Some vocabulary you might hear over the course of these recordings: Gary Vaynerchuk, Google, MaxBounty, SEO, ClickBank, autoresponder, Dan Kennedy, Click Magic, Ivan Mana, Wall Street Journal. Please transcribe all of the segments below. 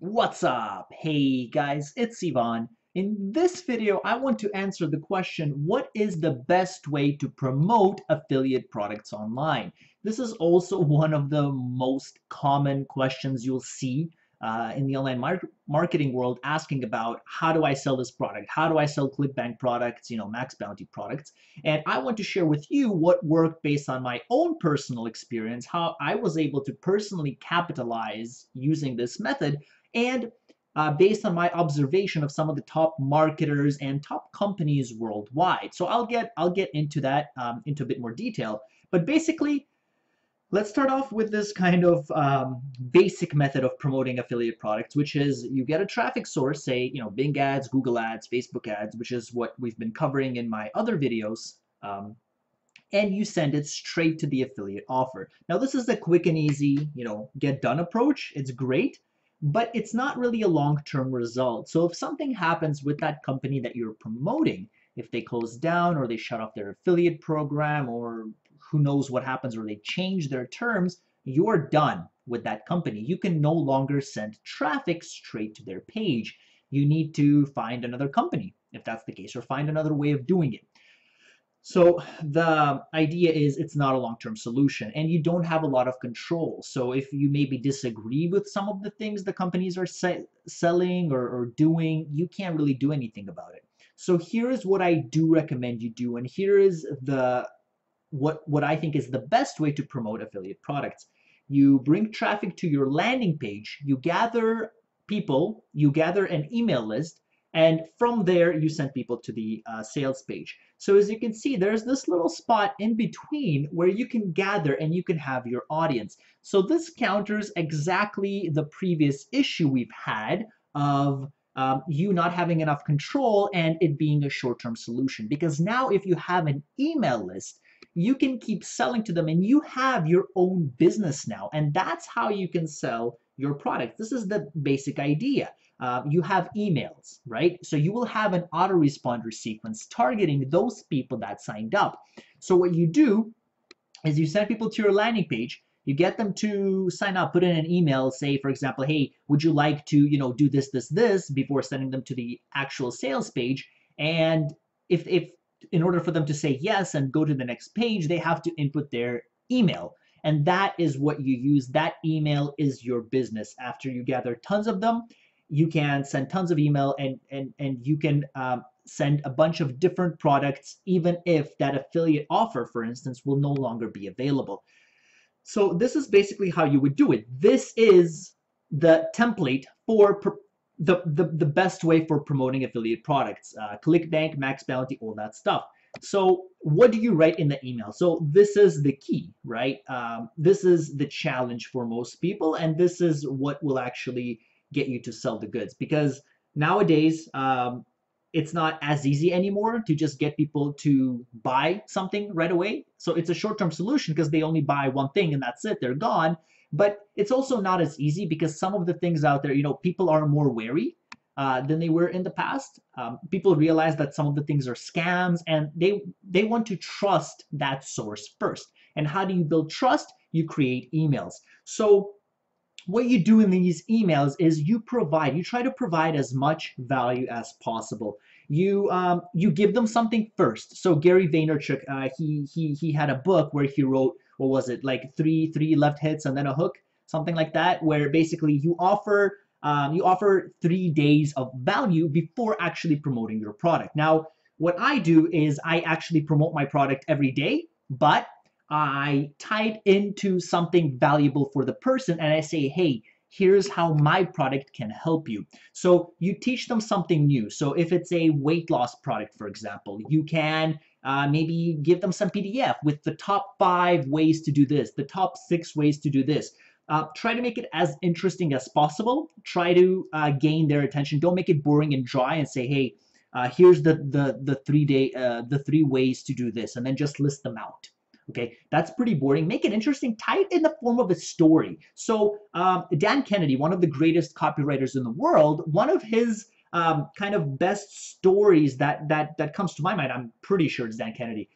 What's up? Hey guys, it's Ivan. In this video, I want to answer the question, what is the best way to promote affiliate products online? This is also one of the most common questions you'll see in the online marketing world, asking about how do I sell this product? How do I sell ClickBank products, MaxBounty products? And I want to share with you what worked based on my own personal experience, how I was able to personally capitalize using this method, and based on my observation of some of the top marketers and top companies worldwide. So I'll get into that into a bit more detail, but basically, let's start off with this kind of basic method of promoting affiliate products, which is you get a traffic source, say, Bing ads, Google ads, Facebook ads, which is what we've been covering in my other videos, and you send it straight to the affiliate offer. Now, this is the quick and easy, get done approach. It's great, but it's not really a long-term result. So if something happens with that company that you're promoting, if they close down or they shut off their affiliate program or who knows what happens, or they change their terms, you're done with that company. You can no longer send traffic straight to their page. You need to find another company, if that's the case, or find another way of doing it. So the idea is it's not a long-term solution, and you don't have a lot of control. So if you maybe disagree with some of the things the companies are selling or doing, you can't really do anything about it. So here is what I do recommend you do, and here is the what I think is the best way to promote affiliate products. You bring traffic to your landing page, you gather people, you gather an email list, and from there you send people to the sales page. So as you can see, there's this little spot in between where you can gather and you can have your audience. So this counters exactly the previous issue we've had of you not having enough control and it being a short-term solution, because now if you have an email list, you can keep selling to them and you have your own business now. And that's how you can sell your product. This is the basic idea. You have emails, right? So you will have an autoresponder sequence targeting those people that signed up. So what you do is you send people to your landing page, you get them to sign up, put in an email, say, for example, hey, would you like to, do this, this, this, before sending them to the actual sales page. And if in order for them to say yes and go to the next page, they have to input their email. And that is what you use. That email is your business. After you gather tons of them, you can send tons of email, and you can send a bunch of different products, even if that affiliate offer, for instance, will no longer be available. So this is basically how you would do it. This is the template for the best way for promoting affiliate products, ClickBank, MaxBounty, all that stuff. So what do you write in the email? So this is the key, right? This is the challenge for most people, and this is what will actually get you to sell the goods, because nowadays it's not as easy anymore to just get people to buy something right away. So it's a short-term solution because they only buy one thing and that's it, they're gone. But it's also not as easy because some of the things out there, people are more wary than they were in the past. People realize that some of the things are scams, and they want to trust that source first. And how do you build trust? You create emails. So what you do in these emails is you try to provide as much value as possible. You give them something first. So Gary Vaynerchuk, he had a book where he wrote, what was it, like three left hits and then a hook, something like that, where basically you offer 3 days of value before actually promoting your product. Now, what I do is I actually promote my product every day, but I type into something valuable for the person and I say, hey, here's how my product can help you. So you teach them something new. So if it's a weight loss product, for example, you can maybe give them some PDF with the top 5 ways to do this, the top 6 ways to do this. Try to make it as interesting as possible. Try to gain their attention. Don't make it boring and dry and say, hey, here's the 3 ways to do this, and then just list them out. Okay, that's pretty boring. Make it interesting. Tie it in the form of a story. So Dan Kennedy, one of the greatest copywriters in the world, one of his kind of best stories that comes to my mind, I'm pretty sure it's Dan Kennedy,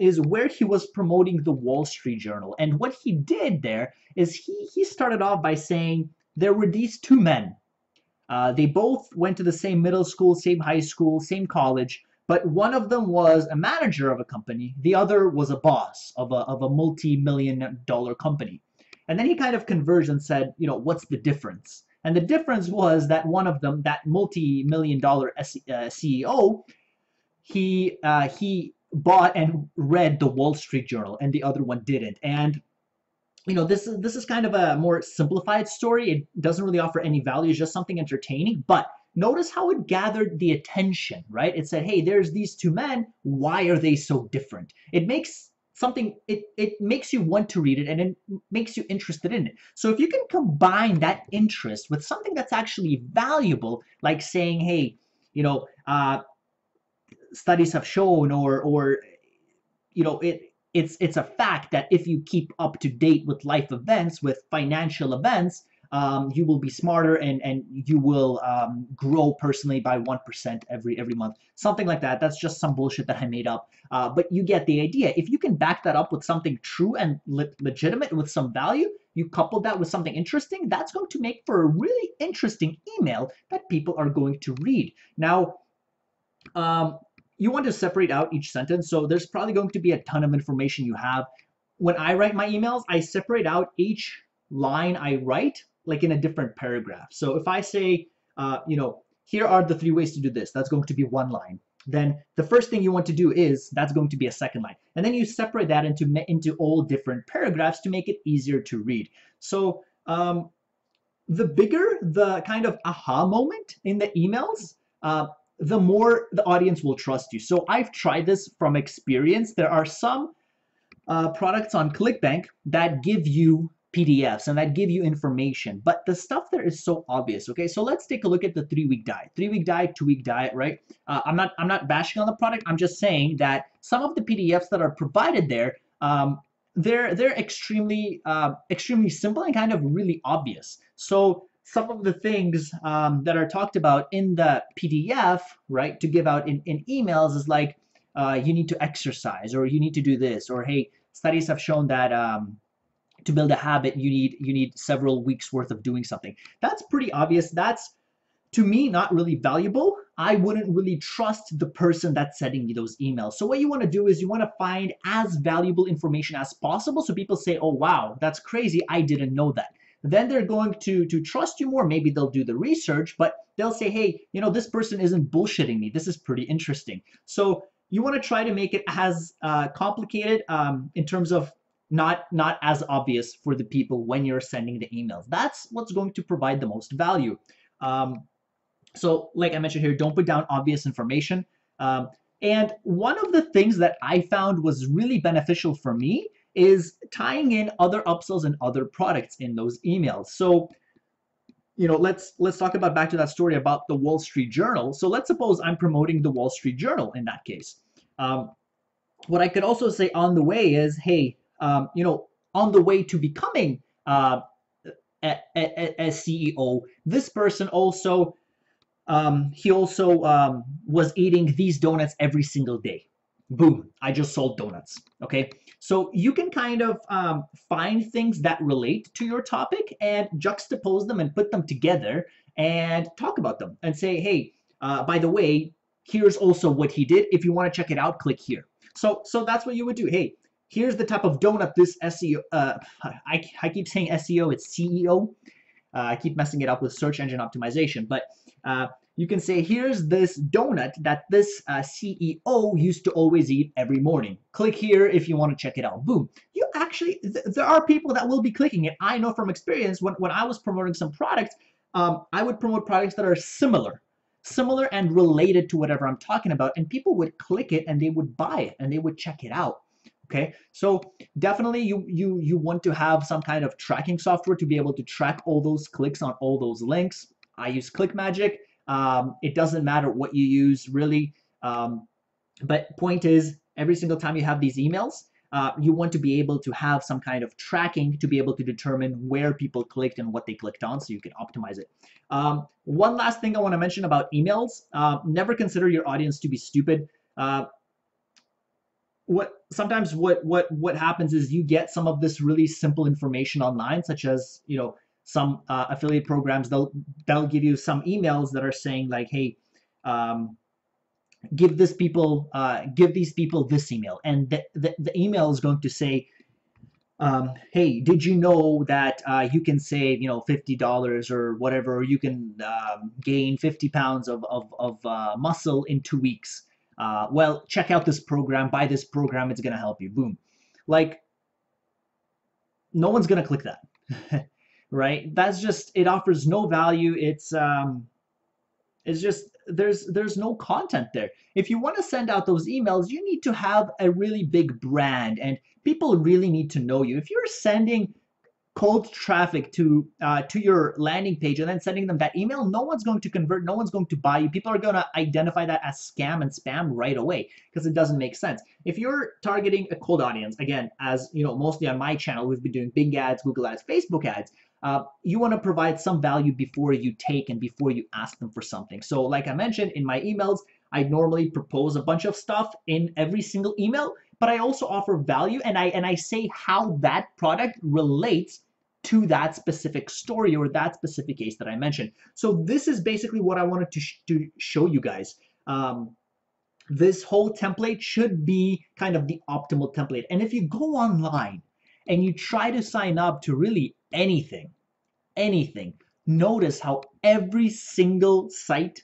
is where he was promoting the Wall Street Journal. And what he did there is he started off by saying there were these 2 men They both went to the same middle school, same high school, same college, but one of them was a manager of a company. The other was a boss of a multi-million-dollar company. And then he kind of converged and said, you know, what's the difference? And the difference was that one of them, that multi-million-dollar CEO, he bought and read the Wall Street Journal, and the other one didn't. And you know, this is kind of a more simplified story. It doesn't really offer any value. It's just something entertaining. But notice how it gathered the attention, right? It said, hey, there's these two men. Why are they so different? It makes something, it makes you want to read it, and it makes you interested in it. So if you can combine that interest with something that's actually valuable, like saying, hey, you know, studies have shown, or you know, it's a fact that if you keep up to date with life events, with financial events, you will be smarter and you will grow personally by 1% every month. Something like that. That's just some bullshit that I made up. But you get the idea. If you can back that up with something true and legitimate with some value, you couple that with something interesting, that's going to make for a really interesting email that people are going to read. Now, you want to separate out each sentence, so there's probably going to be a ton of information you have. When I write my emails, I separate out each line I write, like in a different paragraph. So if I say, you know, here are the 3 ways to do this, that's going to be one line. Then the first thing you want to do is, that's going to be a second line. And then you separate that into all different paragraphs to make it easier to read. So the bigger the kind of aha moment in the emails, the more the audience will trust you. So I've tried this from experience. There are some products on ClickBank that give you PDFs and that give you information, but the stuff there is so obvious. Okay, so let's take a look at the 3-week diet. 3-week diet, 2-week diet, right? I'm not bashing on the product. I'm just saying that some of the PDFs that are provided there, they're extremely simple and kind of really obvious. So some of the things that are talked about in the PDF, right, to give out in emails is like, you need to exercise, or you need to do this, or hey, studies have shown that to build a habit, you need several weeks worth of doing something. That's pretty obvious. That's, to me, not really valuable. I wouldn't really trust the person that's sending me those emails. So what you want to do is you want to find as valuable information as possible so people say, oh, wow, that's crazy. I didn't know that. Then they're going to trust you more. Maybe they'll do the research, but they'll say, hey, you know, this person isn't bullshitting me. This is pretty interesting. So you want to try to make it as complicated in terms of not as obvious for the people when you're sending the emails. That's what's going to provide the most value. So like I mentioned here, don't put down obvious information. And one of the things that I found was really beneficial for me is tying in other upsells and other products in those emails. So, you know, let's talk about, back to that story about the Wall Street Journal. So let's suppose I'm promoting the Wall Street Journal in that case. What I could also say on the way is, hey, you know, on the way to becoming a CEO, this person also, he also was eating these donuts every single day. Boom, I just sold donuts. Okay, so you can kind of find things that relate to your topic and juxtapose them and put them together and talk about them and say, hey, by the way, here's also what he did. If you want to check it out, click here. So that's what you would do. Hey, here's the type of donut this SEO, I keep saying SEO, it's CEO. I keep messing it up with search engine optimization, but you can say, here's this donut that this CEO used to always eat every morning. Click here if you want to check it out. Boom. You actually, there are people that will be clicking it. I know from experience, when I was promoting some products, I would promote products that are similar and related to whatever I'm talking about. And people would click it and they would buy it and they would check it out. Okay, so definitely you want to have some kind of tracking software to be able to track all those clicks on all those links. I use Click Magic. It doesn't matter what you use, really. But point is, every single time you have these emails, you want to be able to have some kind of tracking to be able to determine where people clicked and what they clicked on, so you can optimize it. One last thing I want to mention about emails, never consider your audience to be stupid. Sometimes what happens is you get some of this really simple information online, such as, you know, some affiliate programs, they'll give you some emails that are saying like, hey, give these people this email, and the email is going to say, hey, did you know that you can save, you know, $50 or whatever, or you can gain 50 pounds of muscle in 2 weeks? Well, check out this program, buy this program, it's gonna help you. Boom. Like, no one's gonna click that. Right? That's just, it offers no value. It's just, there's no content there. If you want to send out those emails, you need to have a really big brand, and people really need to know you. If you're sending cold traffic to your landing page and then sending them that email, no one's going to convert, no one's going to buy you. People are going to identify that as scam and spam right away because it doesn't make sense. If you're targeting a cold audience, again, as you know, mostly on my channel, we've been doing Bing ads, Google ads, Facebook ads. You want to provide some value before you take and before you ask them for something. So like I mentioned in my emails, I normally propose a bunch of stuff in every single email, but I also offer value, and I say how that product relates to that specific story or that specific case that I mentioned. So this is basically what I wanted to show you guys. This whole template should be kind of the optimal template. And if you go online and you try to sign up to really anything, notice how every single site,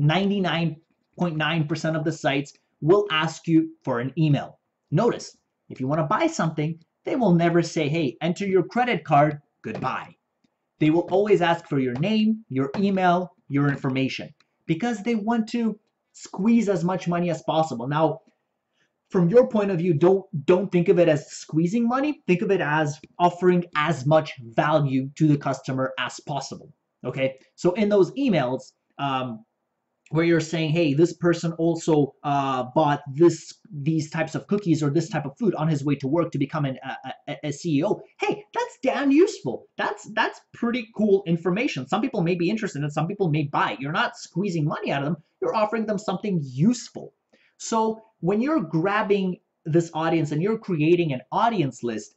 99.9% of the sites, will ask you for an email. Notice, if you want to buy something, they will never say, hey, enter your credit card, goodbye. They will always ask for your name, your email, your information, because they want to squeeze as much money as possible. Now, from your point of view, don't think of it as squeezing money. Think of it as offering as much value to the customer as possible, okay? So in those emails where you're saying, hey, this person also bought these types of cookies or this type of food on his way to work to become a CEO, hey, that's damn useful. That's pretty cool information. Some people may be interested and some people may buy. You're not squeezing money out of them. You're offering them something useful. So when you're grabbing this audience and you're creating an audience list,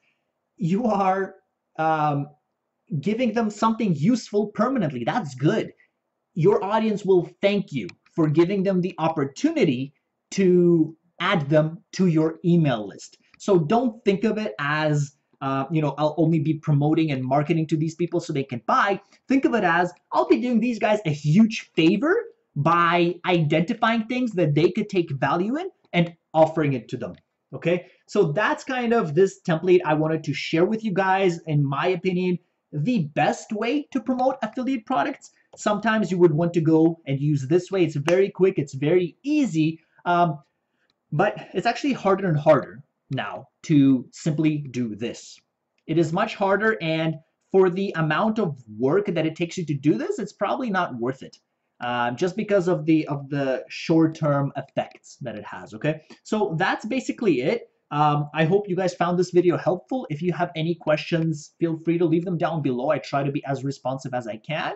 you are giving them something useful permanently. That's good. Your audience will thank you for giving them the opportunity to add them to your email list. So don't think of it as, you know, I'll only be promoting and marketing to these people so they can buy. Think of it as, I'll be doing these guys a huge favor by identifying things that they could take value in and offering it to them, okay? So that's kind of this template I wanted to share with you guys. In my opinion, the best way to promote affiliate products. Sometimes you would want to go and use this way. It's very quick, it's very easy, but it's actually harder and harder now to simply do this. It is much harder, and for the amount of work that it takes you to do this, it's probably not worth it. Just because of the short-term effects that it has, okay? So that's basically it. I hope you guys found this video helpful. If you have any questions, feel free to leave them down below. I try to be as responsive as I can.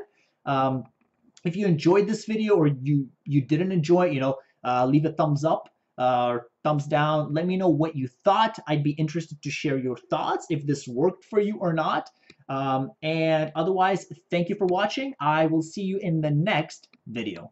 If you enjoyed this video or you didn't enjoy it, you know, leave a thumbs up or thumbs down. Let me know what you thought. I'd be interested to share your thoughts, if this worked for you or not. And otherwise, thank you for watching. I will see you in the next video.